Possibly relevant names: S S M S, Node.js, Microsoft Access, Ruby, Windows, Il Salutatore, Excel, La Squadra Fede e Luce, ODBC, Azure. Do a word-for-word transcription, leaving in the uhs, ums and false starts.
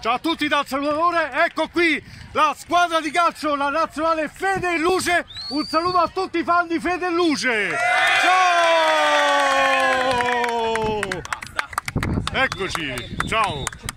Ciao a tutti dal Salutatore, ecco qui la squadra di calcio, la nazionale Fede e Luce. Un saluto a tutti i fan di Fede e Luce. Ciao! Eccoci, ciao!